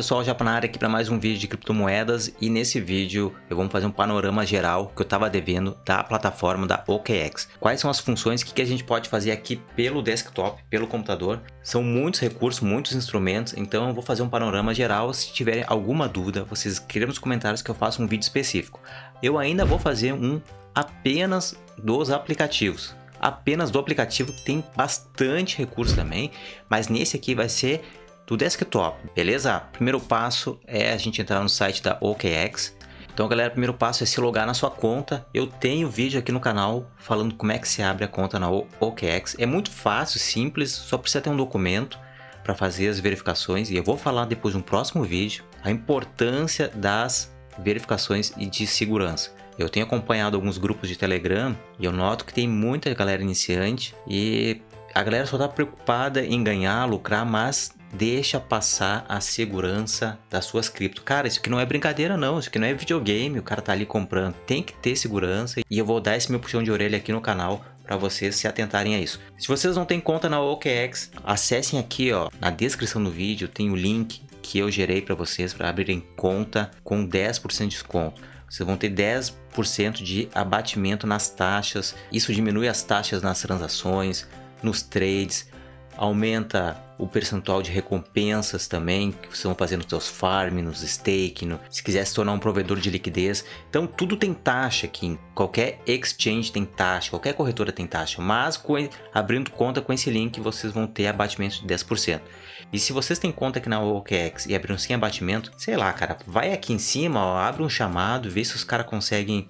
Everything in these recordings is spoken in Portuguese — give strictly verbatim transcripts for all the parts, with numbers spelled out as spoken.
pessoal, já na área aqui para mais um vídeo de criptomoedas, e nesse vídeo eu vou fazer um panorama geral que eu estava devendo da plataforma da OKEx. Quais são as funções que, que a gente pode fazer aqui pelo desktop, pelo computador? São muitos recursos, muitos instrumentos, então eu vou fazer um panorama geral. Se tiverem alguma dúvida, vocês escrevam nos comentários que eu faço um vídeo específico. Eu ainda vou fazer um apenas dos aplicativos. Apenas do aplicativo, tem bastante recurso também, mas nesse aqui vai ser do desktop, beleza? Primeiro passo é a gente entrar no site da OKEx. Então galera, primeiro passo é se logar na sua conta. Eu tenho vídeo aqui no canal falando como é que se abre a conta na OKEx. É muito fácil, simples, só precisa ter um documento para fazer as verificações, e eu vou falar depois no próximo vídeo a importância das verificações e de segurança. Eu tenho acompanhado alguns grupos de Telegram e eu noto que tem muita galera iniciante e a galera só está preocupada em ganhar, lucrar, mas deixa passar a segurança das suas cripto. Cara, isso aqui não é brincadeira não, isso aqui não é videogame, o cara tá ali comprando. Tem que ter segurança, e eu vou dar esse meu puxão de orelha aqui no canal para vocês se atentarem a isso. Se vocês não têm conta na OKEx, acessem aqui, ó, na descrição do vídeo tem o link que eu gerei para vocês para abrirem conta com dez por cento de desconto. Vocês vão ter dez por cento de abatimento nas taxas. Isso diminui as taxas nas transações, nos trades, aumenta o percentual de recompensas também que vocês vão fazer nos seus farms, nos stake, no, se quiser se tornar um provedor de liquidez. Então tudo tem taxa aqui, qualquer exchange tem taxa, qualquer corretora tem taxa, mas com, abrindo conta com esse link vocês vão ter abatimento de dez por cento. E se vocês têm conta aqui na OKEx e abriram sem abatimento, sei lá cara, vai aqui em cima, ó, abre um chamado, vê se os caras conseguem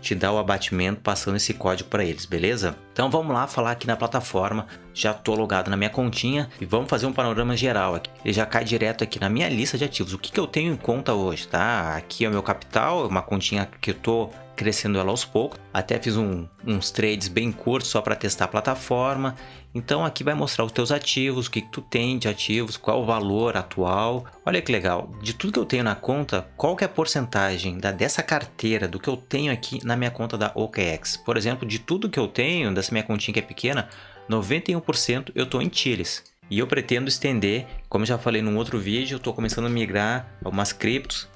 te dá o abatimento passando esse código para eles, beleza? Então vamos lá falar aqui na plataforma. Já tô logado na minha continha e vamos fazer um panorama geral aqui. Ele já cai direto aqui na minha lista de ativos, o que que eu tenho em conta hoje, tá? Aqui é o meu capital, uma continha que eu tô crescendo ela aos poucos. Até fiz um, uns trades bem curtos só para testar a plataforma. Então aqui vai mostrar os teus ativos, o que que tu tem de ativos, qual o valor atual. Olha que legal, de tudo que eu tenho na conta, qual que é a porcentagem da, dessa carteira, do que eu tenho aqui na minha conta da OKEx. Por exemplo, de tudo que eu tenho, dessa minha continha que é pequena, noventa e um por cento eu estou em T I Rs. E eu pretendo estender, como eu já falei num outro vídeo, eu estou começando a migrar algumas criptos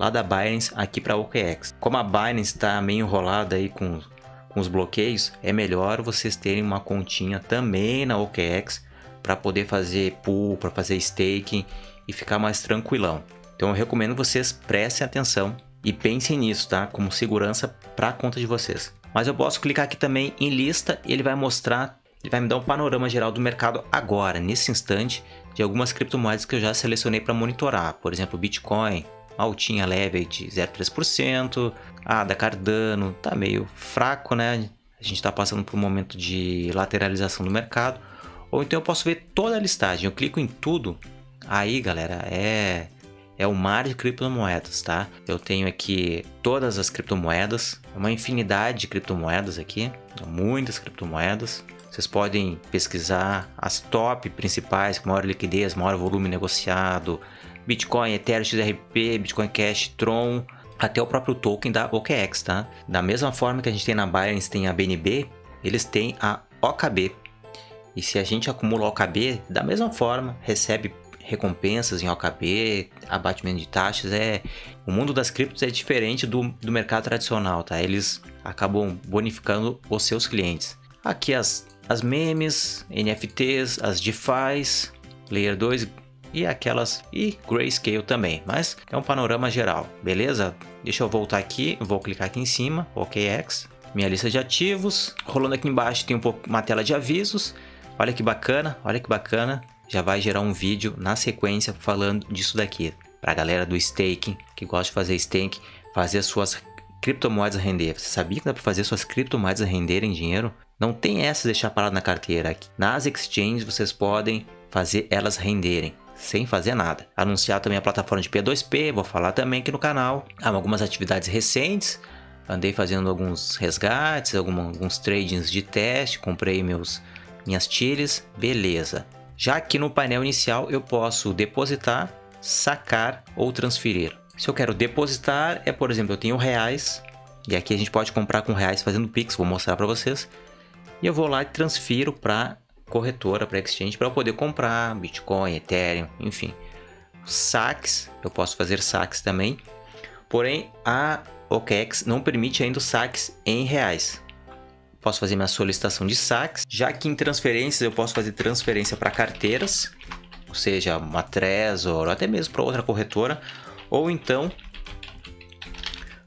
lá da Binance aqui para a OKEx. Como a Binance está meio enrolada aí com, com os bloqueios, é melhor vocês terem uma continha também na OKEx para poder fazer pool, para fazer staking e ficar mais tranquilão. Então eu recomendo que vocês prestem atenção e pensem nisso, tá? Como segurança para a conta de vocês. Mas eu posso clicar aqui também em lista e ele vai mostrar, ele vai me dar um panorama geral do mercado agora, nesse instante, de algumas criptomoedas que eu já selecionei para monitorar. Por exemplo, Bitcoin, altinha leve de zero vírgula três por cento, a da Cardano tá meio fraco, né? A gente tá passando por um momento de lateralização do mercado. Ou então eu posso ver toda a listagem, eu clico em tudo. Aí galera, é é o mar de criptomoedas, tá? Eu tenho aqui todas as criptomoedas, uma infinidade de criptomoedas aqui, muitas criptomoedas. Vocês podem pesquisar as top principais, com maior liquidez, maior volume negociado, Bitcoin, Ethereum, X R P, Bitcoin Cash, Tron, até o próprio token da OKEx, tá? Da mesma forma que a gente tem na Binance, tem a B N B, eles têm a O K B. E se a gente acumula O K B, da mesma forma, recebe recompensas em O K B, abatimento de taxas. É... O mundo das criptos é diferente do, do mercado tradicional, tá? Eles acabam bonificando os seus clientes. Aqui as As memes, N F Ts, as DeFis, Layer dois e aquelas e Grayscale também, mas é um panorama geral, beleza? Deixa eu voltar aqui, vou clicar aqui em cima, OKEx, minha lista de ativos. Rolando aqui embaixo tem um pouco, uma tela de avisos, olha que bacana, olha que bacana. Já vai gerar um vídeo na sequência falando disso daqui, para a galera do staking, que gosta de fazer staking, fazer as suas criptomoedas render. Você sabia que dá para fazer suas criptomoedas renderem dinheiro? Não tem essa de deixar parado na carteira. Aqui nas exchanges vocês podem fazer elas renderem sem fazer nada. Anunciar também a plataforma de P dois P, vou falar também aqui no canal. Há algumas atividades recentes, andei fazendo alguns resgates, algum, alguns tradings de teste, comprei meus minhas T I Rs, beleza. Já aqui no painel inicial eu posso depositar, sacar ou transferir. Se eu quero depositar, é, por exemplo, eu tenho reais, e aqui a gente pode comprar com reais fazendo Pix, vou mostrar para vocês. E eu vou lá e transfiro para corretora, para exchange, para eu poder comprar Bitcoin, Ethereum, enfim. saques, eu posso fazer saques também, porém a OKEx não permite ainda os saques em reais. Posso fazer minha solicitação de saques, já que em transferências eu posso fazer transferência para carteiras, ou seja, uma Trezor ou até mesmo para outra corretora, ou então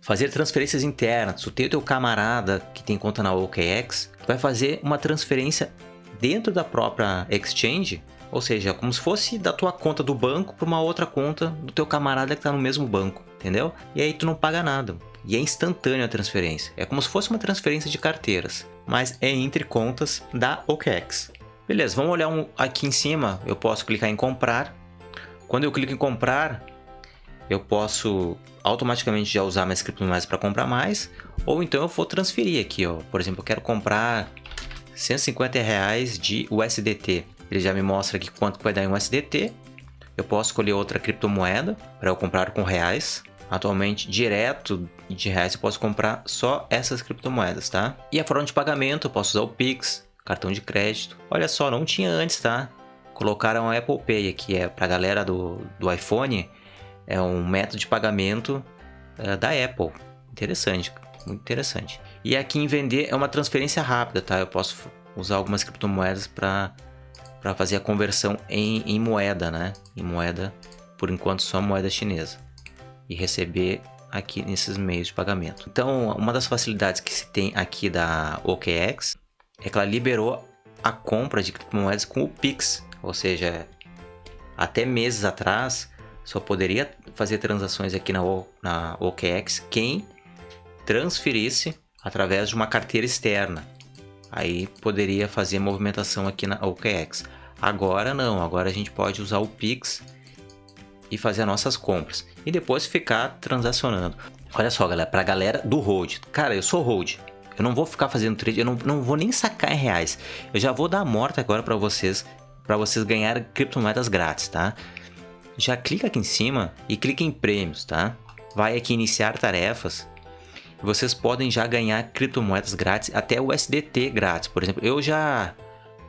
fazer transferências internas. O teu, teu camarada que tem conta na OKEx vai fazer uma transferência dentro da própria exchange, ou seja, como se fosse da tua conta do banco para uma outra conta do teu camarada que está no mesmo banco, entendeu? E aí tu não paga nada. E é instantânea a transferência. É como se fosse uma transferência de carteiras, mas é entre contas da OKEx. Beleza, vamos olhar um, aqui em cima. Eu posso clicar em comprar. Quando eu clico em comprar, eu posso automaticamente já usar minhas criptomoedas para comprar mais. Ou então eu vou transferir aqui, ó. Por exemplo, eu quero comprar cento e cinquenta reais de U S D T. Ele já me mostra aqui quanto vai dar em U S D T. Eu posso escolher outra criptomoeda para eu comprar com reais. Atualmente, direto de reais, eu posso comprar só essas criptomoedas, tá? E a forma de pagamento, eu posso usar o Pix, cartão de crédito. Olha só, não tinha antes, tá? Colocaram a Apple Pay aqui, é para a galera do, do iPhone, é um método de pagamento é, da Apple. Interessante, muito interessante. E aqui em vender é uma transferência rápida, tá? Eu posso usar algumas criptomoedas para para fazer a conversão em, em moeda, né? Em moeda, por enquanto só moeda chinesa. E receber aqui nesses meios de pagamento. Então, uma das facilidades que se tem aqui da OKEx é que ela liberou a compra de criptomoedas com o Pix, ou seja, até meses atrás só poderia fazer transações aqui na, o, na OKEx quem transferisse através de uma carteira externa. Aí poderia fazer movimentação aqui na OKEx. Agora não, agora a gente pode usar o Pix e fazer as nossas compras e depois ficar transacionando. Olha só, galera, para a galera do hold, cara, eu sou hold, eu não vou ficar fazendo trade, eu não, não vou nem sacar em reais, eu já vou dar a morte agora para vocês, para vocês ganharem criptomoedas grátis, tá? Já clica aqui em cima e clica em prêmios, tá? Vai aqui iniciar tarefas, vocês podem já ganhar criptomoedas grátis, até o U S D T grátis. Por exemplo, eu já,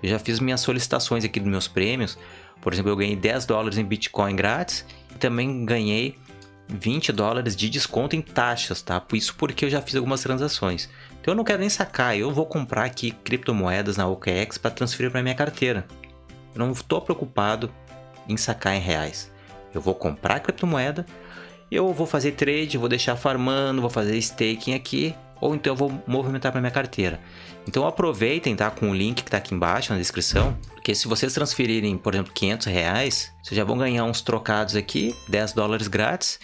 eu já fiz minhas solicitações aqui dos meus prêmios. Por exemplo, eu ganhei dez dólares em Bitcoin grátis e também ganhei vinte dólares de desconto em taxas, tá? Isso porque eu já fiz algumas transações. Então eu não quero nem sacar, eu vou comprar aqui criptomoedas na OKEx para transferir para minha carteira. Eu não estou preocupado em sacar em reais. Eu vou comprar criptomoeda, eu vou fazer trade, vou deixar farmando, vou fazer staking aqui, ou então eu vou movimentar para minha carteira. Então aproveitem, tá, com o link que tá aqui embaixo na descrição, porque se vocês transferirem, por exemplo, quinhentos reais, vocês já vão ganhar uns trocados aqui, dez dólares grátis,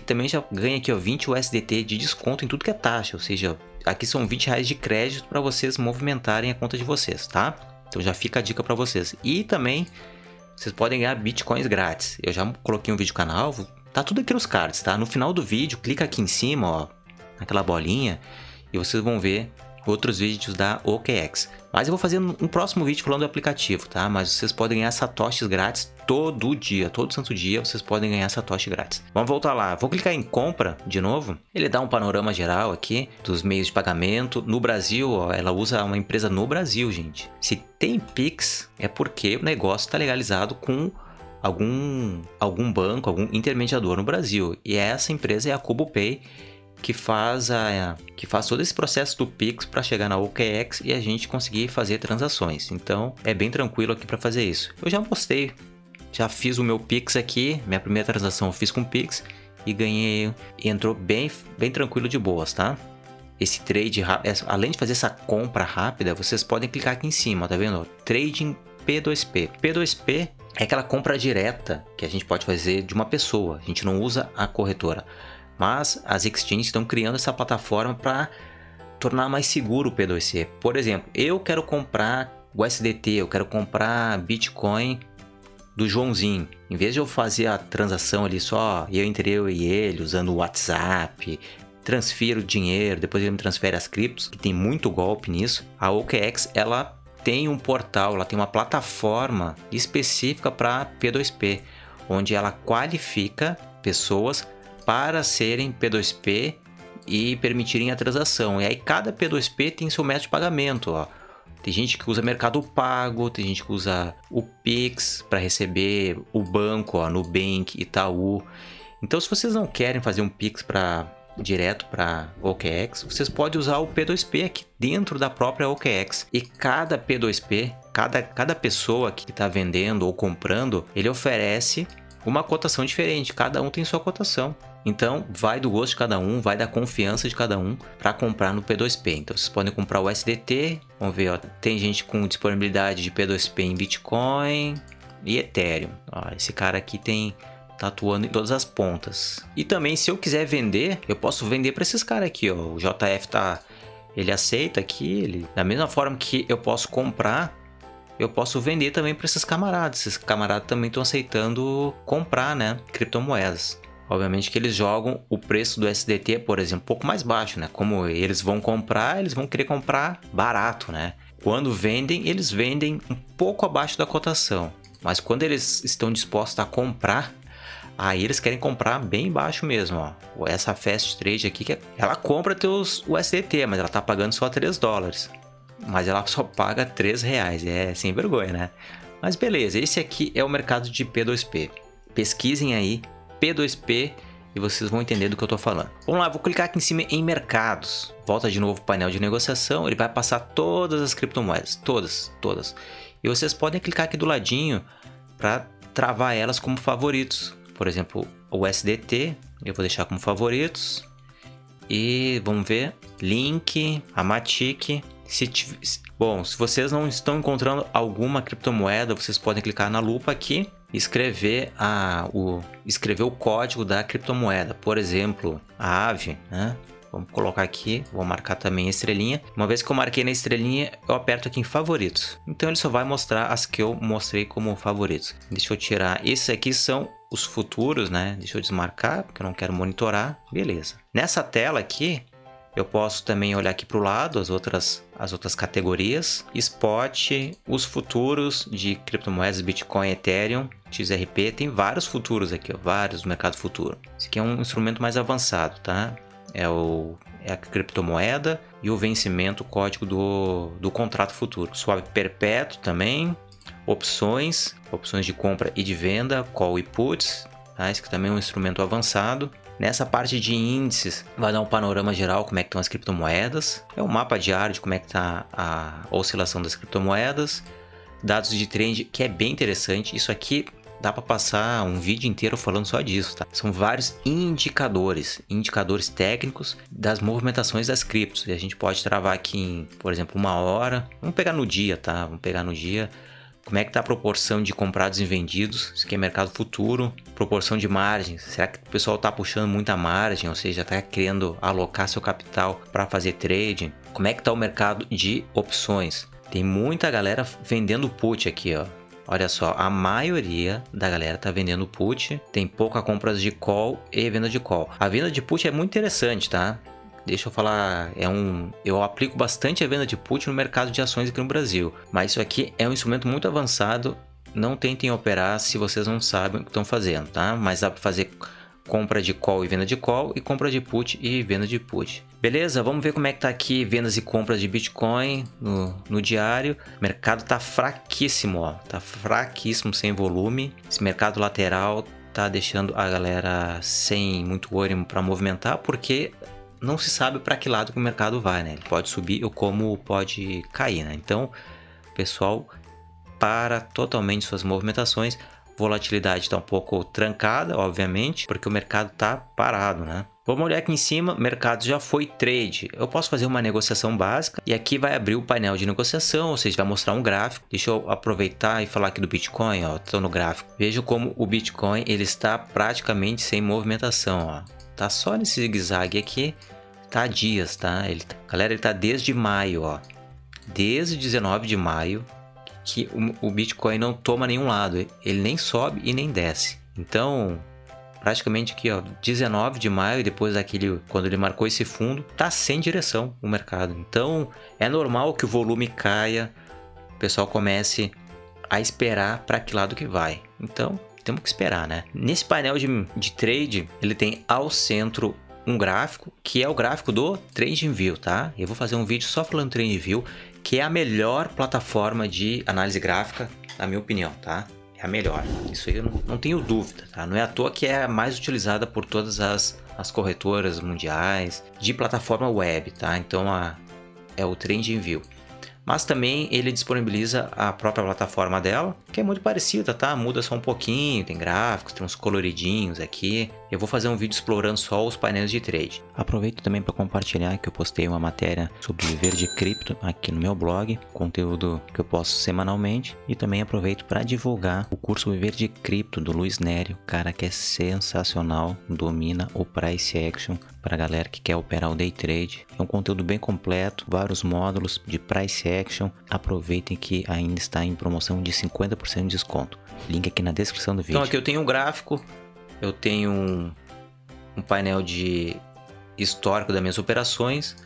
e também já ganha aqui, ó, vinte U S D T de desconto em tudo que é taxa, ou seja, aqui são vinte reais de crédito para vocês movimentarem a conta de vocês, tá? Então já fica a dica para vocês. E também vocês podem ganhar bitcoins grátis. Eu já coloquei um vídeo no canal, tá tudo aqui nos cards, tá? No final do vídeo, clica aqui em cima, ó, naquela bolinha, e vocês vão ver outros vídeos da OKEx. Mas eu vou fazer um próximo vídeo falando do aplicativo, tá? Mas vocês podem ganhar satoshis grátis todo dia, todo santo dia vocês podem ganhar satoshi grátis. Vamos voltar lá, vou clicar em compra de novo. Ele dá um panorama geral aqui dos meios de pagamento. No Brasil, ó, ela usa uma empresa no Brasil, gente. Se tem Pix, é porque o negócio está legalizado com algum, algum banco, algum intermediador no Brasil. E essa empresa é a KuboPay, que faz, a, que faz todo esse processo do Pix para chegar na OKEx e a gente conseguir fazer transações. Então é bem tranquilo aqui para fazer isso. Eu já postei, já fiz o meu Pix aqui, minha primeira transação eu fiz com Pix e ganhei, e entrou bem, bem tranquilo, de boas, tá? Esse trade, além de fazer essa compra rápida, vocês podem clicar aqui em cima, tá vendo? Trading P dois P. P dois P é aquela compra direta que a gente pode fazer de uma pessoa, a gente não usa a corretora. Mas as exchanges estão criando essa plataforma para tornar mais seguro o P dois C. Por exemplo, eu quero comprar o U S D T, eu quero comprar Bitcoin do Joãozinho. Em vez de eu fazer a transação ali só, eu entre eu e ele, usando o WhatsApp, transfiro o dinheiro, depois ele me transfere as criptos, que tem muito golpe nisso. A OKEx, ela tem um portal, ela tem uma plataforma específica para P dois P, onde ela qualifica pessoas para serem P dois P e permitirem a transação. E aí cada P dois P tem seu método de pagamento, ó. Tem gente que usa Mercado Pago, tem gente que usa o Pix para receber o banco, ó, Nubank, Itaú. Então, se vocês não querem fazer um Pix para direto para OKEx, vocês podem usar o P dois P aqui dentro da própria OKEx. E cada P dois P, cada, cada pessoa que está vendendo ou comprando, ele oferece uma cotação diferente. Cada um tem sua cotação. Então, vai do gosto de cada um, vai da confiança de cada um para comprar no P dois P. Então, vocês podem comprar o S D T. Vamos ver, ó, tem gente com disponibilidade de P dois P em Bitcoin e Ethereum. Ó, esse cara aqui tem... tá atuando em todas as pontas. E também, se eu quiser vender, eu posso vender para esses caras aqui, ó. O J F tá, ele aceita aqui, ele, da mesma forma que eu posso comprar, eu posso vender também para esses camaradas. Esses camaradas também estão aceitando comprar, né, criptomoedas. Obviamente que eles jogam o preço do S D T, por exemplo, um pouco mais baixo, né? Como eles vão comprar, eles vão querer comprar barato, né? Quando vendem, eles vendem um pouco abaixo da cotação. Mas quando eles estão dispostos a comprar, aí eles querem comprar bem baixo mesmo, ó. Essa Fast Trade aqui, que ela compra teus U S D T, mas ela tá pagando só três dólares. Mas ela só paga três reais, é sem vergonha, né? Mas beleza, esse aqui é o mercado de P dois P. Pesquisem aí P dois P e vocês vão entender do que eu tô falando. Vamos lá, vou clicar aqui em cima em mercados. Volta de novo o painel de negociação, ele vai passar todas as criptomoedas, todas, todas. E vocês podem clicar aqui do ladinho para travar elas como favoritos. Por exemplo, o S D T, eu vou deixar como favoritos. E vamos ver, Link, Amatic. Se tiv... Bom, se vocês não estão encontrando alguma criptomoeda, vocês podem clicar na lupa aqui e escrever, a, o, escrever o código da criptomoeda. Por exemplo, a AVE, né? Vamos colocar aqui, vou marcar também a estrelinha. Uma vez que eu marquei na estrelinha, eu aperto aqui em favoritos. Então ele só vai mostrar as que eu mostrei como favoritos. Deixa eu tirar, esses aqui são... os futuros, né? Deixa eu desmarcar, porque eu não quero monitorar. Beleza. Nessa tela aqui, eu posso também olhar aqui para o lado, as outras, as outras categorias. Spot, os futuros de criptomoedas, Bitcoin, Ethereum, X R P. Tem vários futuros aqui, ó, vários do mercado futuro. Esse aqui é um instrumento mais avançado, tá? É, o, é a criptomoeda e o vencimento, o código do, do contrato futuro. Swap perpétuo também. Opções, opções de compra e de venda, call e puts, tá? Esse que também é um instrumento avançado. Nessa parte de índices, vai dar um panorama geral como é que estão as criptomoedas, é um mapa diário de como é que está a oscilação das criptomoedas, dados de trend, que é bem interessante. Isso aqui dá para passar um vídeo inteiro falando só disso, tá? São vários indicadores, indicadores técnicos das movimentações das criptos. E a gente pode travar aqui em, por exemplo, uma hora. Vamos pegar no dia, tá? Vamos pegar no dia. Como é que está a proporção de comprados e vendidos? Isso aqui é mercado futuro. Proporção de margem. Será que o pessoal está puxando muita margem? Ou seja, está querendo alocar seu capital para fazer trading? Como é que está o mercado de opções? Tem muita galera vendendo put aqui, ó. Olha só, a maioria da galera está vendendo put. Tem pouca compra de call e venda de call. A venda de put é muito interessante, tá? Deixa eu falar, é um, eu aplico bastante a venda de put no mercado de ações aqui no Brasil. Mas isso aqui é um instrumento muito avançado, não tentem operar se vocês não sabem o que estão fazendo, tá? Mas dá para fazer compra de call e venda de call e compra de put e venda de put. Beleza, vamos ver como é que tá aqui vendas e compras de Bitcoin no, no diário. O mercado tá fraquíssimo, ó, tá fraquíssimo, sem volume. Esse mercado lateral tá deixando a galera sem muito ânimo para movimentar, porque... não se sabe para que lado que o mercado vai, né? Ele pode subir ou como pode cair, né? Então, pessoal, para totalmente suas movimentações. Volatilidade está um pouco trancada, obviamente, porque o mercado tá parado, né? Vamos olhar aqui em cima, mercado já foi trade. Eu posso fazer uma negociação básica e aqui vai abrir o painel de negociação, ou seja, vai mostrar um gráfico. Deixa eu aproveitar e falar aqui do Bitcoin, ó, tô no gráfico. Veja como o Bitcoin, ele está praticamente sem movimentação, ó. Tá só nesse zigue-zague aqui, tá dias, tá? Ele, galera, ele tá desde maio, ó. Desde dezenove de maio que o, o Bitcoin não toma nenhum lado. Ele nem sobe e nem desce. Então, praticamente aqui, ó, dezenove de maio, depois daquele, quando ele marcou esse fundo, tá sem direção o mercado. Então, é normal que o volume caia, o pessoal comece a esperar para que lado que vai. Então... temos que esperar, né? Nesse painel de, de trade, ele tem ao centro um gráfico, que é o gráfico do TradingView, tá? Eu vou fazer um vídeo só falando TradingView, que é a melhor plataforma de análise gráfica, na minha opinião, tá? É a melhor, isso aí eu não, não tenho dúvida, tá? Não é à toa que é a mais utilizada por todas as, as corretoras mundiais de plataforma web, tá? Então a, é o TradingView. Mas também ele disponibiliza a própria plataforma dela, que é muito parecida, tá? Muda só um pouquinho, tem gráficos, tem uns coloridinhos aqui. Eu vou fazer um vídeo explorando só os painéis de trade. Aproveito também para compartilhar que eu postei uma matéria sobre viver de cripto aqui no meu blog, conteúdo que eu posto semanalmente. E também aproveito para divulgar o curso Viver de Cripto do Luiz Nery, cara que é sensacional, domina o Price Action para a galera que quer operar o Day Trade. É um conteúdo bem completo, vários módulos de Price Action. Aproveitem que ainda está em promoção de cinquenta por cento de desconto. Link aqui na descrição do vídeo. Então aqui eu tenho um gráfico, eu tenho um, um painel de histórico das minhas operações,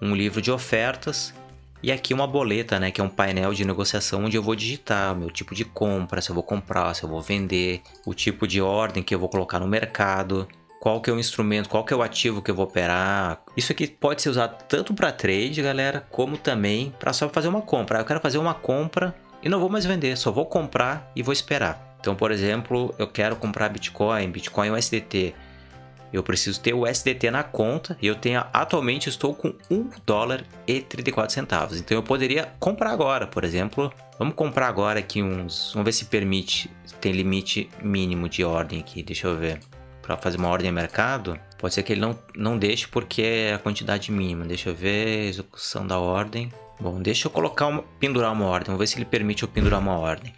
um livro de ofertas e aqui uma boleta, né, que é um painel de negociação onde eu vou digitar o meu tipo de compra, se eu vou comprar, se eu vou vender, o tipo de ordem que eu vou colocar no mercado, qual que é o instrumento, qual que é o ativo que eu vou operar. Isso aqui pode ser usado tanto para trade, galera, como também para só fazer uma compra. Eu quero fazer uma compra e não vou mais vender, só vou comprar e vou esperar. Então, por exemplo, eu quero comprar Bitcoin, Bitcoin U S D T. Eu preciso ter o U S D T na conta e eu tenho, atualmente estou com um dólar e trinta e quatro centavos. Então eu poderia comprar agora, por exemplo. Vamos comprar agora aqui uns, vamos ver se permite, tem limite mínimo de ordem aqui, deixa eu ver. Para fazer uma ordem de mercado, pode ser que ele não, não deixe porque é a quantidade mínima. Deixa eu ver, execução da ordem. Bom, deixa eu colocar, uma, pendurar uma ordem, vamos ver se ele permite eu pendurar uma ordem.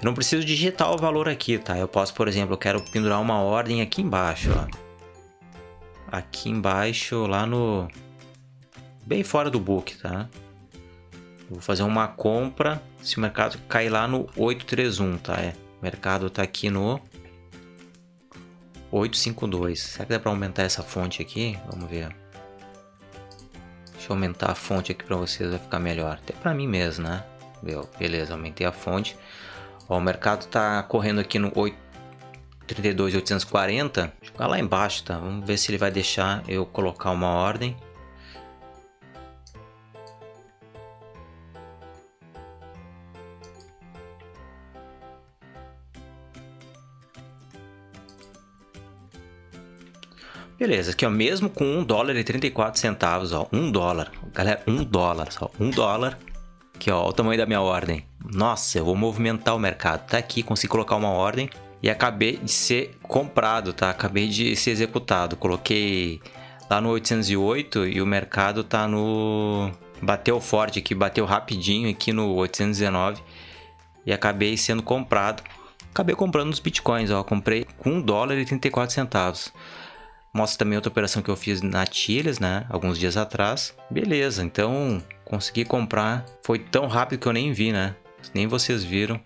Eu não preciso digitar o valor aqui, tá? Eu posso, por exemplo, eu quero pendurar uma ordem aqui embaixo, ó. Aqui embaixo, lá no... bem fora do book, tá? Eu vou fazer uma compra, se o mercado cair lá no oito três um, tá? É, o mercado tá aqui no oito cinco dois. Será que dá pra aumentar essa fonte aqui? Vamos ver. Deixa eu aumentar a fonte aqui pra vocês, vai ficar melhor. Até pra mim mesmo, né? Beleza, aumentei a fonte. Ó, o mercado tá correndo aqui no trinta e dois mil oitocentos e quarenta. Deixa eu ficar lá embaixo, tá? Vamos ver se ele vai deixar eu colocar uma ordem. Beleza, aqui ó, mesmo com um dólar e trinta e quatro centavos, ó, um dólar. Galera, um dólar, só um dólar. Aqui ó, o tamanho da minha ordem. Nossa, eu vou movimentar o mercado. Tá aqui, consigo colocar uma ordem e acabei de ser comprado, tá? Acabei de ser executado. Coloquei lá no oitocentos e oito e o mercado tá no... bateu forte aqui, bateu rapidinho aqui no oitocentos e dezenove e acabei sendo comprado. Acabei comprando os bitcoins, ó. Comprei com um dólar e trinta e quatro centavos. Mostra também outra operação que eu fiz na Chiles, né? Alguns dias atrás. Beleza, então... consegui comprar, foi tão rápido que eu nem vi, né? Nem vocês viram.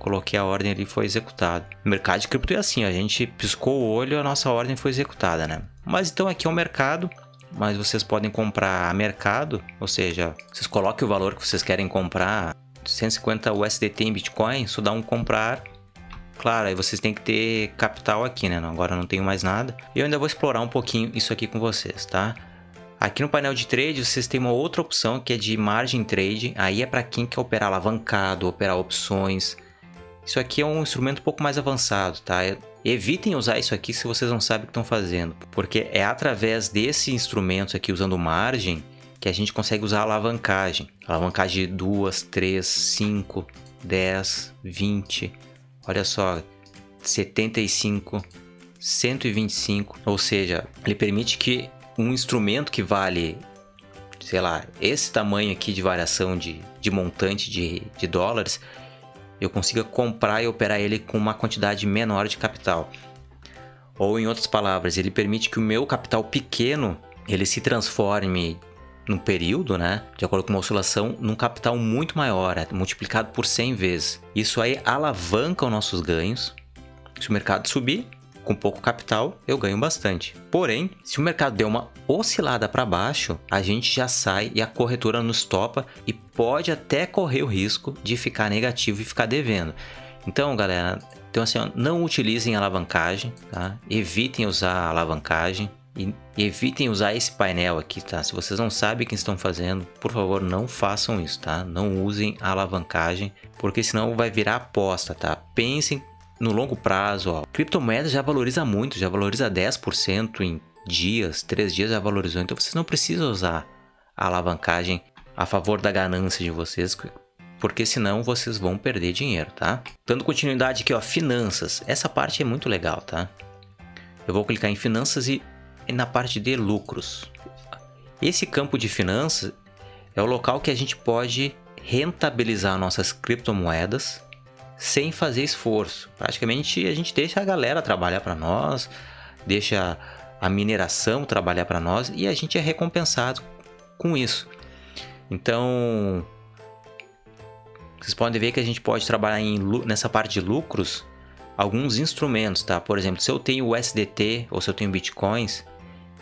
Coloquei a ordem ali e foi executado. No mercado de cripto é assim, a gente piscou o olho, a nossa ordem foi executada, né? Mas então aqui é o mercado, mas vocês podem comprar a mercado, ou seja, vocês coloquem o valor que vocês querem comprar, cento e cinquenta U S D T em Bitcoin, só dá um comprar. Claro, aí vocês têm que ter capital aqui, né? Agora eu não tenho mais nada. E eu ainda vou explorar um pouquinho isso aqui com vocês, tá? Aqui no painel de trade, vocês têm uma outra opção que é de margin trade. Aí é para quem quer operar alavancado, operar opções. Isso aqui é um instrumento um pouco mais avançado, tá? Evitem usar isso aqui se vocês não sabem o que estão fazendo. Porque é através desse instrumento aqui, usando margem, que a gente consegue usar a alavancagem. Alavancagem de dois, três, cinco, dez, vinte. Olha só, setenta e cinco, cento e vinte e cinco. Ou seja, ele permite que... um instrumento que vale, sei lá, esse tamanho aqui de variação de, de montante de, de dólares, eu consiga comprar e operar ele com uma quantidade menor de capital. Ou em outras palavras, ele permite que o meu capital pequeno, ele se transforme num período, né, de acordo com uma oscilação, num capital muito maior, multiplicado por cem vezes. Isso aí alavanca os nossos ganhos. Se o mercado subir, com pouco capital, eu ganho bastante. Porém, se o mercado der uma oscilada para baixo, a gente já sai e a corretora nos topa e pode até correr o risco de ficar negativo e ficar devendo. Então, galera, então assim, ó, não utilizem alavancagem, tá? Evitem usar a alavancagem. E evitem usar esse painel aqui, tá? Se vocês não sabem o que estão fazendo, por favor, não façam isso, tá? Não usem a alavancagem, porque senão vai virar aposta, tá? Pensem no longo prazo, ó. Criptomoeda já valoriza muito, já valoriza dez por cento em dias, três dias já valorizou. Então vocês não precisam usar a alavancagem a favor da ganância de vocês, porque senão vocês vão perder dinheiro, tá? Dando continuidade aqui, ó, finanças. Essa parte é muito legal, tá? Eu vou clicar em finanças e na parte de lucros. Esse campo de finanças é o local que a gente pode rentabilizar nossas criptomoedas sem fazer esforço. Praticamente a gente deixa a galera trabalhar para nós, deixa a mineração trabalhar para nós e a gente é recompensado com isso. Então vocês podem ver que a gente pode trabalhar em, nessa parte de lucros, alguns instrumentos, tá? Por exemplo, se eu tenho U S D T ou se eu tenho bitcoins,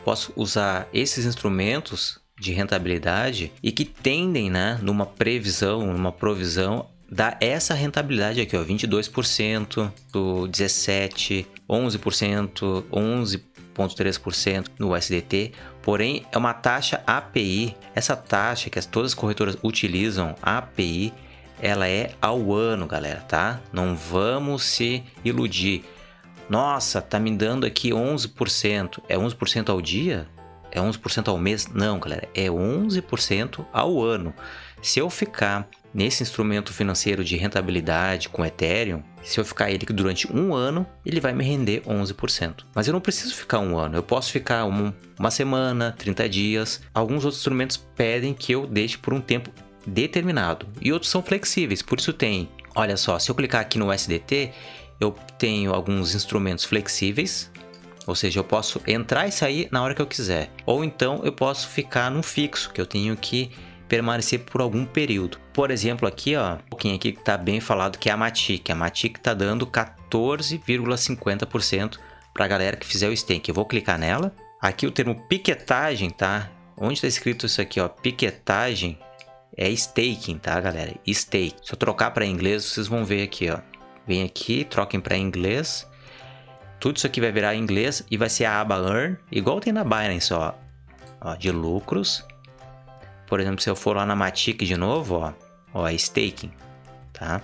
posso usar esses instrumentos de rentabilidade e que tendem, né, numa previsão, numa provisão, dar essa rentabilidade aqui, ó, vinte e dois por cento, dezessete por cento, onze por cento, onze vírgula três por cento no U S D T, porém é uma taxa A P I. Essa taxa que todas as corretoras utilizam, A P I, ela é ao ano, galera, tá? Não vamos se iludir. Nossa, tá me dando aqui onze por cento. É onze por cento ao dia? É onze por cento ao mês? Não, galera. É onze por cento ao ano. Se eu ficar nesse instrumento financeiro de rentabilidade com Ethereum, se eu ficar ele durante um ano, ele vai me render onze por cento. Mas eu não preciso ficar um ano. Eu posso ficar um, uma semana, trinta dias. Alguns outros instrumentos pedem que eu deixe por um tempo determinado. E outros são flexíveis. Por isso tem... Olha só, se eu clicar aqui no U S D T... eu tenho alguns instrumentos flexíveis, ou seja, eu posso entrar e sair na hora que eu quiser. Ou então eu posso ficar num fixo, que eu tenho que permanecer por algum período. Por exemplo, aqui, ó, um pouquinho aqui que tá bem falado, que é a Matic. A Matic tá dando quatorze vírgula cinquenta por cento para a galera que fizer o stake. Eu vou clicar nela. Aqui o termo piquetagem, tá? Onde tá escrito isso aqui, ó, piquetagem é staking, tá, galera? Stake. Se eu trocar para inglês, vocês vão ver aqui, ó. Vem aqui, troquem para inglês. Tudo isso aqui vai virar inglês e vai ser a aba Earn, igual tem na Binance, ó. Ó, de lucros. Por exemplo, se eu for lá na Matic de novo, ó, ó, staking, tá?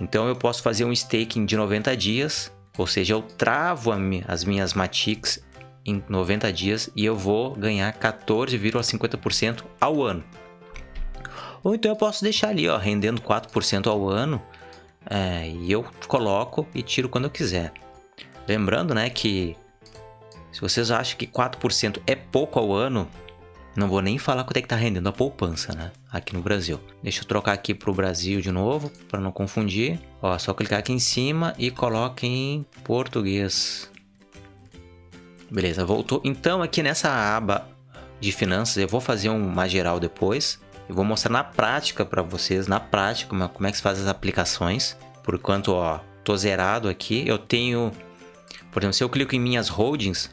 Então eu posso fazer um staking de noventa dias, ou seja, eu travo a, as minhas Matics em noventa dias e eu vou ganhar quatorze vírgula cinquenta por cento ao ano. Ou então eu posso deixar ali, ó, rendendo quatro por cento ao ano. É, e eu coloco e tiro quando eu quiser. Lembrando, né, que se vocês acham que quatro por cento é pouco ao ano, não vou nem falar quanto é que tá rendendo a poupança, né, aqui no Brasil. Deixa eu trocar aqui pro Brasil de novo, para não confundir. Ó, só clicar aqui em cima e coloca em português. Beleza, voltou. Então aqui nessa aba de finanças, eu vou fazer uma geral depois. Eu vou mostrar na prática para vocês, na prática, como é que se faz as aplicações. Por enquanto, ó, tô zerado aqui. Eu tenho, por exemplo, se eu clico em minhas holdings,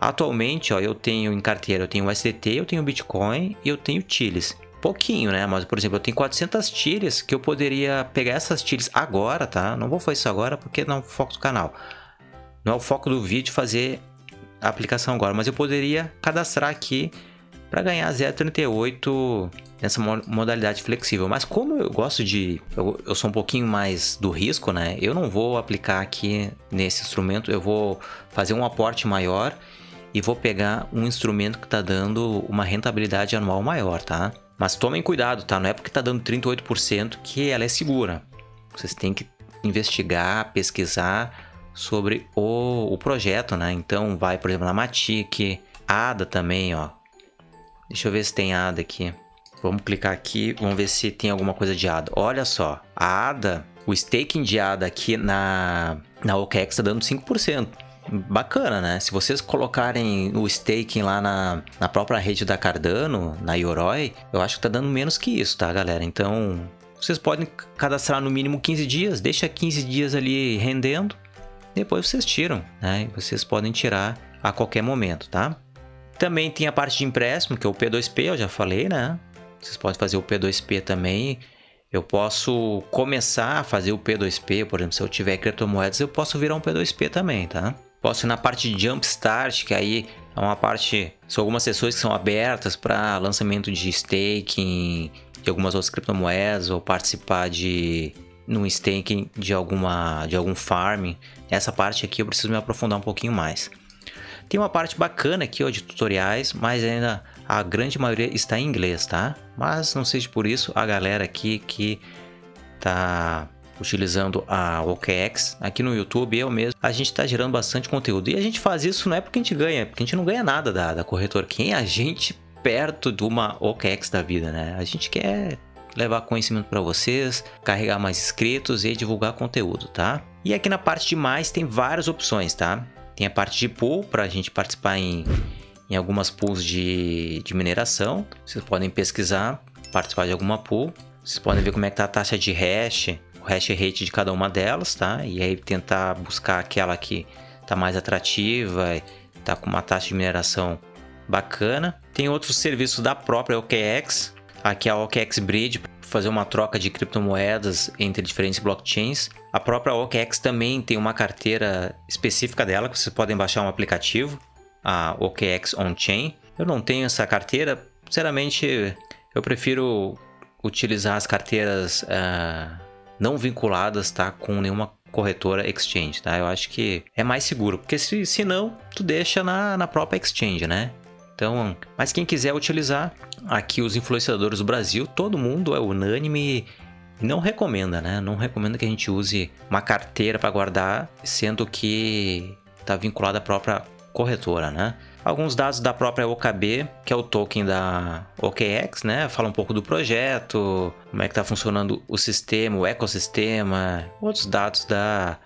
atualmente, ó, eu tenho em carteira, eu tenho o U S D T, eu tenho Bitcoin e eu tenho T I Ls. Pouquinho, né? Mas, por exemplo, eu tenho quatrocentas T I Ls que eu poderia pegar essas T I Ls agora, tá? Não vou fazer isso agora porque não é o foco do canal. Não é o foco do vídeo fazer a aplicação agora, mas eu poderia cadastrar aqui para ganhar zero vírgula trinta e oito nessa modalidade flexível. Mas como eu gosto de... Eu, eu sou um pouquinho mais do risco, né? Eu não vou aplicar aqui nesse instrumento. Eu vou fazer um aporte maior e vou pegar um instrumento que tá dando uma rentabilidade anual maior, tá? Mas tomem cuidado, tá? Não é porque tá dando trinta e oito por cento que ela é segura. Vocês têm que investigar, pesquisar sobre o, o projeto, né? Então vai, por exemplo, na Matic, A D A também, ó. Deixa eu ver se tem A D A aqui. Vamos clicar aqui, vamos ver se tem alguma coisa de A D A. Olha só, a A D A, o staking de A D A aqui na, na OKEx tá dando cinco por cento. Bacana, né? Se vocês colocarem o staking lá na, na própria rede da Cardano, na Yoroi, eu acho que tá dando menos que isso, tá, galera? Então, vocês podem cadastrar no mínimo quinze dias, deixa quinze dias ali rendendo, depois vocês tiram, né? Vocês podem tirar a qualquer momento, tá? Também tem a parte de empréstimo, que é o P dois P, eu já falei, né? Vocês podem fazer o P dois P também. Eu posso começar a fazer o P dois P, por exemplo, se eu tiver criptomoedas, eu posso virar um P dois P também, tá? Posso ir na parte de Jumpstart, que aí É uma parte, são algumas sessões que são abertas para lançamento de staking de algumas outras criptomoedas ou participar de num staking de alguma de algum farm. Essa parte aqui eu preciso me aprofundar um pouquinho mais. Tem uma parte bacana aqui, ó, de tutoriais, mas ainda a grande maioria está em inglês, tá? Mas não seja por isso, a galera aqui que tá utilizando a OKEx aqui no YouTube, eu mesmo, a gente está gerando bastante conteúdo. E a gente faz isso não é porque a gente ganha, porque a gente não ganha nada da, da corretora. Quem é a gente perto de uma OKEx da vida, né? A gente quer levar conhecimento para vocês, carregar mais inscritos e divulgar conteúdo, tá? E aqui na parte de mais tem várias opções, tá? Tem a parte de pool para a gente participar em, em algumas pools de, de mineração. Vocês podem pesquisar, participar de alguma pool. Vocês podem ver como é que tá a taxa de hash, o hash rate de cada uma delas, tá? E aí tentar buscar aquela que tá mais atrativa, tá com uma taxa de mineração bacana. Tem outros serviços da própria OKEx, aqui a OKEx Bridge, fazer uma troca de criptomoedas entre diferentes blockchains. A própria OKEx também tem uma carteira específica dela, que vocês podem baixar um aplicativo, a OKEx On Chain. Eu não tenho essa carteira, sinceramente eu prefiro utilizar as carteiras uh, não vinculadas, tá, com nenhuma corretora exchange, tá? Eu acho que é mais seguro, porque se, se não, tu deixa na, na própria exchange, né? Então, mas quem quiser utilizar, aqui os influenciadores do Brasil, todo mundo é unânime e não recomenda, né? Não recomenda que a gente use uma carteira para guardar, sendo que tá vinculada à própria corretora, né? Alguns dados da própria O K B, que é o token da OKEx, né? Fala um pouco do projeto, como é que tá funcionando o sistema, o ecossistema, outros dados da,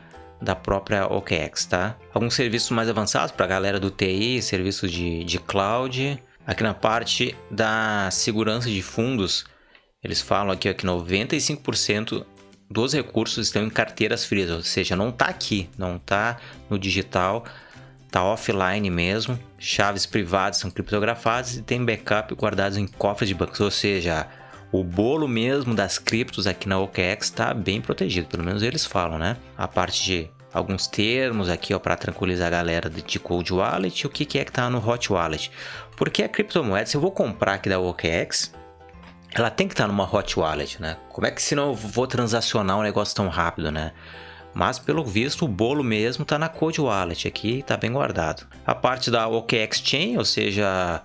da própria OKEx, tá? Alguns serviços mais avançados para a galera do T I, serviços de, de cloud. Aqui na parte da segurança de fundos, eles falam aqui ó, que noventa e cinco por cento dos recursos estão em carteiras frias, ou seja, não tá aqui, não tá no digital, tá offline mesmo. Chaves privadas são criptografadas e tem backup guardados em cofres de bancos, ou seja, o bolo mesmo das criptos aqui na OKEx está bem protegido, pelo menos eles falam, né? A parte de alguns termos aqui ó, para tranquilizar a galera de cold wallet, o que que é que tá no hot wallet, porque a criptomoeda, se eu vou comprar aqui da OKEx, ela tem que estar tá numa hot wallet, né? Como é que senão eu vou transacionar um negócio tão rápido, né? Mas pelo visto o bolo mesmo está na Cold Wallet aqui, está bem guardado. A parte da OKEx Chain, ou seja,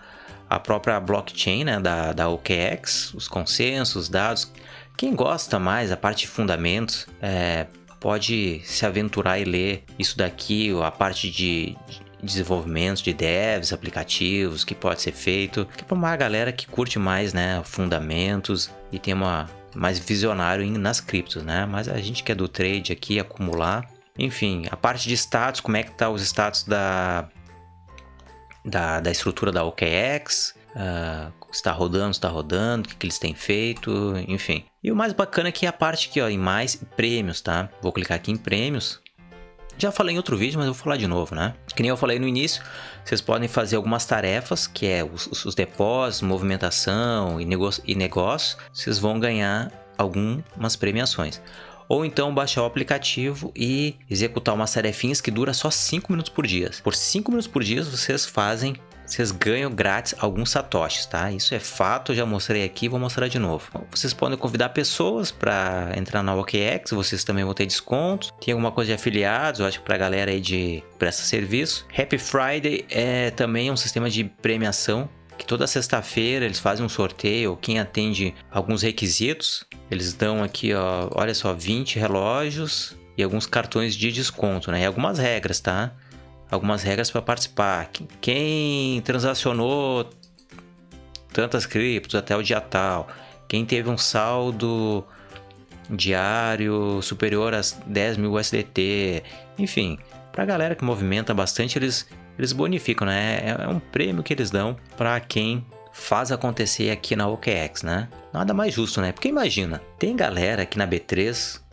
a própria blockchain, né, da, da OKEx, os consensos, os dados. Quem gosta mais da parte de fundamentos é, pode se aventurar e ler isso daqui, a parte de, de desenvolvimento de devs, aplicativos, que pode ser feito. Que é para uma galera que curte mais, né, fundamentos e tem uma... mais visionário nas criptos, né? Mas a gente que é do trade aqui, acumular. Enfim, a parte de status, como é que tá os status da, da, da estrutura da OKEx, uh, está rodando, está rodando, o que, que eles têm feito, enfim. E o mais bacana aqui é a parte aqui, ó, em mais prêmios, tá? Vou clicar aqui em prêmios. Já falei em outro vídeo, mas eu vou falar de novo, né? Que nem eu falei no início, vocês podem fazer algumas tarefas, que é os, os depósitos, movimentação e negócio, e negócio. Vocês vão ganhar algumas premiações. Ou então baixar o aplicativo e executar umas tarefinhas que dura só cinco minutos por dia. Por cinco minutos por dia, vocês fazem, vocês ganham grátis alguns satoshis, tá? Isso é fato, eu já mostrei aqui, vou mostrar de novo. Vocês podem convidar pessoas para entrar na OKEx, vocês também vão ter descontos. Tem alguma coisa de afiliados, eu acho que para a galera aí de presta serviço. Happy Friday é também um sistema de premiação, que toda sexta-feira eles fazem um sorteio, quem atende alguns requisitos, eles dão aqui, ó, olha só, vinte relógios e alguns cartões de desconto, né? E algumas regras, tá? Algumas regras para participar. Quem transacionou tantas criptos até o dia tal, quem teve um saldo diário superior a dez mil U S D T, enfim, para a galera que movimenta bastante, eles, eles bonificam, né? É um prêmio que eles dão para quem faz acontecer aqui na OKEx, né? Nada mais justo, né? Porque imagina, tem galera aqui na B três,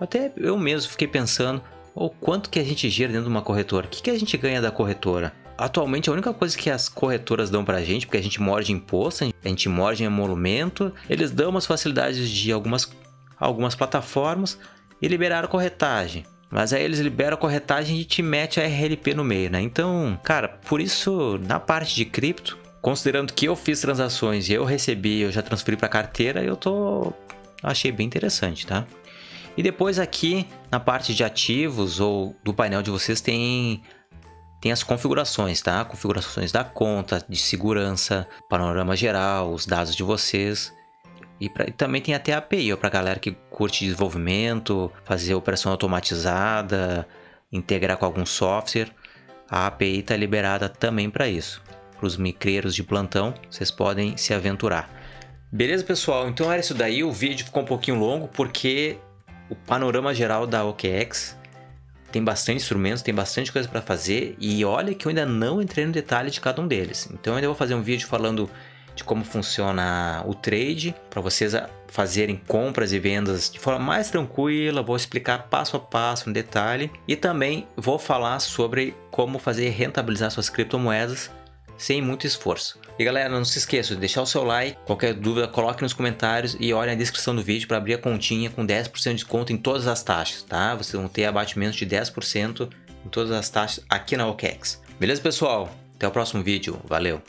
até eu mesmo fiquei pensando, ou quanto que a gente gera dentro de uma corretora? O que, que a gente ganha da corretora? Atualmente a única coisa que as corretoras dão pra gente, porque a gente mora de imposto, a gente mora de emolumento, eles dão umas facilidades de algumas, algumas plataformas e liberaram corretagem. Mas aí eles liberam a corretagem e te mete a R L P no meio, né? Então, cara, por isso, na parte de cripto, considerando que eu fiz transações e eu recebi, eu já transferi para carteira, eu tô... achei bem interessante, tá? E depois aqui, na parte de ativos ou do painel de vocês, tem... Tem as configurações, tá? Configurações da conta, de segurança, panorama geral, os dados de vocês. E, pra, e também tem até a API, para galera que curte desenvolvimento, fazer operação automatizada, integrar com algum software. A API está liberada também para isso. Para os micreiros de plantão, vocês podem se aventurar. Beleza, pessoal? Então era isso daí. O vídeo ficou um pouquinho longo, porque o panorama geral da OKEx... Tem bastante instrumentos, tem bastante coisa para fazer, e olha que eu ainda não entrei no detalhe de cada um deles. Então eu ainda vou fazer um vídeo falando de como funciona o trade, para vocês fazerem compras e vendas de forma mais tranquila, vou explicar passo a passo no detalhe, e também vou falar sobre como fazer rentabilizar suas criptomoedas sem muito esforço. E galera, não se esqueça de deixar o seu like, qualquer dúvida coloque nos comentários e olhe na descrição do vídeo para abrir a continha com dez por cento de desconto em todas as taxas, tá? Vocês vão ter abatimento de dez por cento em todas as taxas aqui na OKEx. Beleza, pessoal? Até o próximo vídeo, valeu!